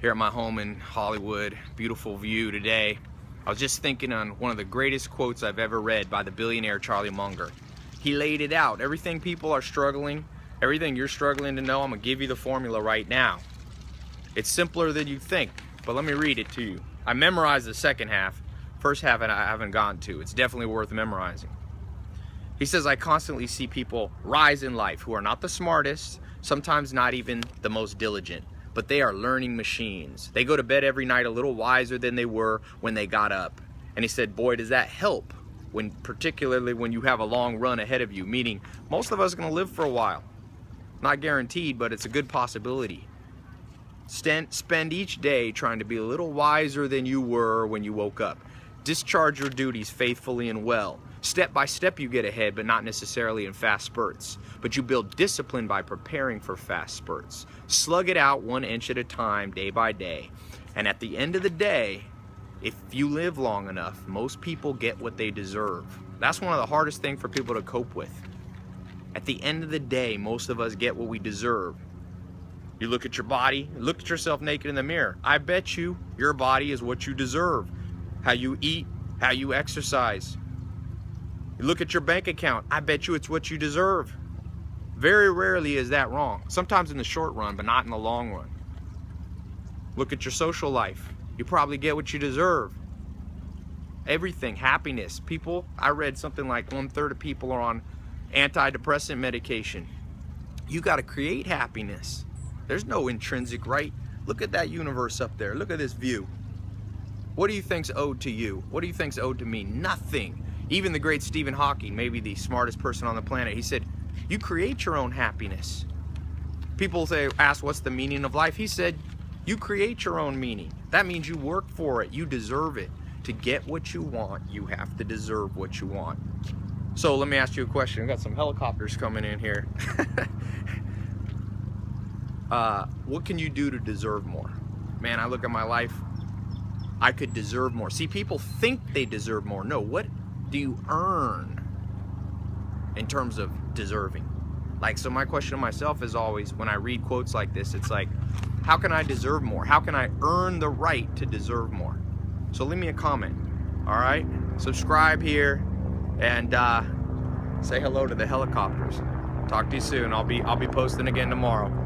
here at my home in Hollywood. Beautiful view today. I was just thinking on one of the greatest quotes I've ever read by the billionaire Charlie Munger. He laid it out. Everything people are struggling, everything you're struggling to know, I'm gonna give you the formula right now. It's simpler than you think, but let me read it to you. I memorized the second half. First half I haven't gotten to. It's definitely worth memorizing. He says, I constantly see people rise in life who are not the smartest, sometimes not even the most diligent, but they are learning machines. They go to bed every night a little wiser than they were when they got up. And he said, boy, does that help, when particularly when you have a long run ahead of you, meaning most of us are going to live for a while. Not guaranteed, but it's a good possibility. Spend each day trying to be a little wiser than you were when you woke up. Discharge your duties faithfully and well. Step by step you get ahead, but not necessarily in fast spurts. But you build discipline by preparing for fast spurts. Slug it out one inch at a time, day by day. And at the end of the day, if you live long enough, most people get what they deserve. That's one of the hardest things for people to cope with. At the end of the day, most of us get what we deserve. You look at your body, look at yourself naked in the mirror. I bet you your body is what you deserve. How you eat, how you exercise. You look at your bank account, I bet you it's what you deserve. Very rarely is that wrong. Sometimes in the short run, but not in the long run. Look at your social life. You probably get what you deserve. Everything, happiness. People, I read something like 1/3 of people are on antidepressant medication. You got to create happiness. There's no intrinsic right. Look at that universe up there. Look at this view. What do you think's owed to you? What do you think's owed to me? Nothing. Even the great Stephen Hawking, maybe the smartest person on the planet, he said, you create your own happiness. People say, ask, what's the meaning of life? He said, you create your own meaning. That means you work for it. You deserve it. To get what you want, you have to deserve what you want. So let me ask you a question. We've got some helicopters coming in here. What can you do to deserve more? Man, I look at my life. I could deserve more. See, people think they deserve more. No, what do you earn in terms of deserving? Like, so my question to myself is always, when I read quotes like this, it's like, how can I deserve more? How can I earn the right to deserve more? So leave me a comment, all right? Subscribe here and say hello to the helicopters. Talk to you soon. I'll be posting again tomorrow.